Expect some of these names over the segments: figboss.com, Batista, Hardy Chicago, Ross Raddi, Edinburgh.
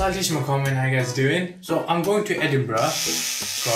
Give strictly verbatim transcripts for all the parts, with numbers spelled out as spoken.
Assalamu alaikum, how you guys doing? So I'm going to Edinburgh. Gosh,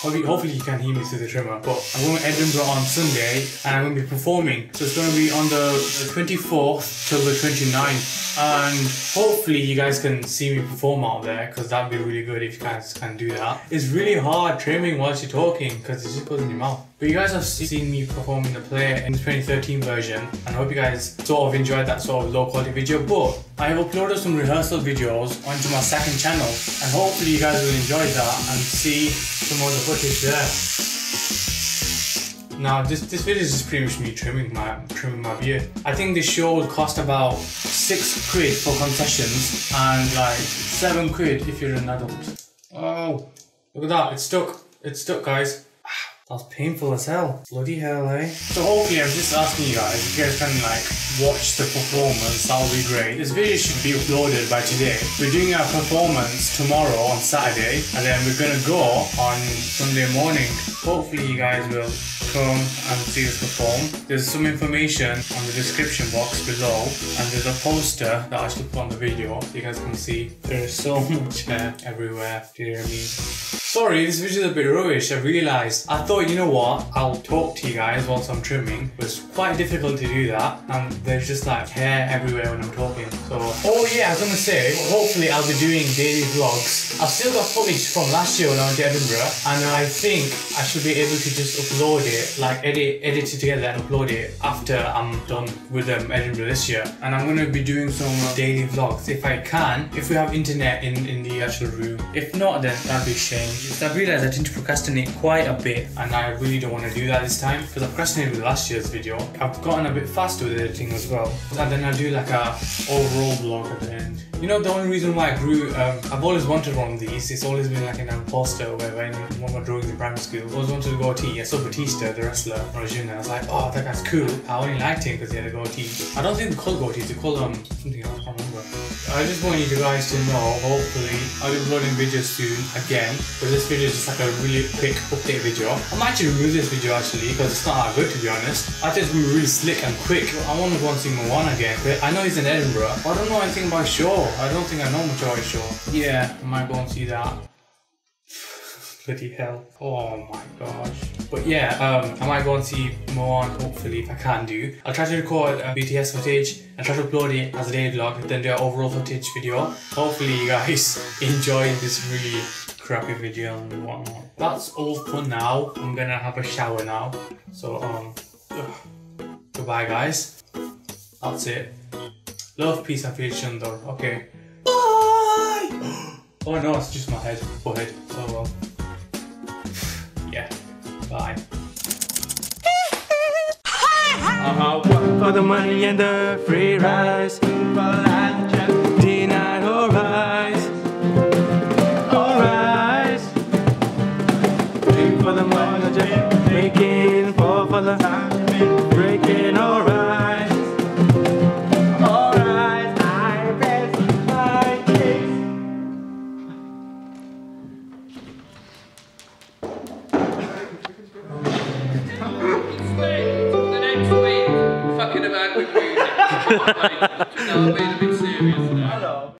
hopefully, hopefully you can hear me through the trimmer. But I'm going to Edinburgh on Sunday and I'm going to be performing. So it's going to be on the twenty-fourth till the twenty-ninth. And hopefully you guys can see me perform out there, because that would be really good if you guys can do that. It's really hard trimming whilst you're talking because it just goes in your mouth. But you guys have seen me perform in the play in the twenty thirteen version, and I hope you guys sort of enjoyed that sort of low quality video. But I have uploaded some rehearsal videos onto my second channel, and hopefully you guys will enjoy that and see some of the footage there. Now this, this video is just pretty much me trimming my, trimming my beard. I think this show would cost about six quid for concessions and like seven quid if you're an adult. Oh, look at that, it's stuck, it's stuck guys. That's painful as hell. Bloody hell, eh? So hopefully, I'm just asking you guys, if you guys can like watch the performance, that would be great. This video should be uploaded by today. We're doing our performance tomorrow on Saturday, and then we're gonna go on Sunday morning. Hopefully you guys will come and see us perform. There's some information on the description box below, and there's a poster that I should put on the video so you guys can see. There's so much hair everywhere, do you know what I mean? Sorry, this video is a bit rubbish, I realised. I thought, you know what, I'll talk to you guys whilst I'm trimming. It was quite difficult to do that, and there's just like hair everywhere when I'm talking. So, oh yeah, I was gonna say, hopefully I'll be doing daily vlogs. I've still got footage from last year when I went to Edinburgh, and I think I should be able to just upload it, like edit, edit it together and upload it after I'm done with um, Edinburgh this year. And I'm gonna be doing some daily vlogs if I can, if we have internet in, in the actual room. If not, then that'd be a shame. I've realised I tend to procrastinate quite a bit, and I really don't want to do that this time because I procrastinated with last year's video. I've gotten a bit faster with editing as well, and then I do like a overall vlog at the end. You know, the only reason why I grew, um, I've always wanted one of these. It's always been like an imposter where when one of my drawings in primary school, I always wanted to go T. I saw Batista, the wrestler, when I was young, and I was like, oh, that guy's cool. I only liked him because he had a goatee. I don't think they call goatees, they call them something else, I can't remember. I just want you guys to know, hopefully, I'll be uploading videos soon again. But this video is just like a really quick update video. I might actually remove this video actually because it's not that good to be honest. I just be really slick and quick. I want to go on Season one again, but I know he's in Edinburgh. I don't know anything about Shaw. I don't think I know much about Shaw. Yeah, I might go and see that. Bloody hell. Oh my gosh. But yeah, um, I might go and see more on, hopefully, if I can do. I'll try to record uh, B T S footage and try to upload it as a daily vlog and then do an overall footage video. Hopefully you guys enjoy this really crappy video and whatnot. That's all for now. I'm gonna have a shower now. So, um, ugh. Goodbye guys. That's it. Love, peace, and affection though. Okay. Bye! Oh no, it's just my head. Forehead. Oh well. Yeah, bye. I'm out for the money and the free rides. For life, just denied all rise. All rise. Drink for the money, just making. Fall for the high, breaking all rise. All rise, I rest my case. Fucking about with music. I'll be a bit serious now.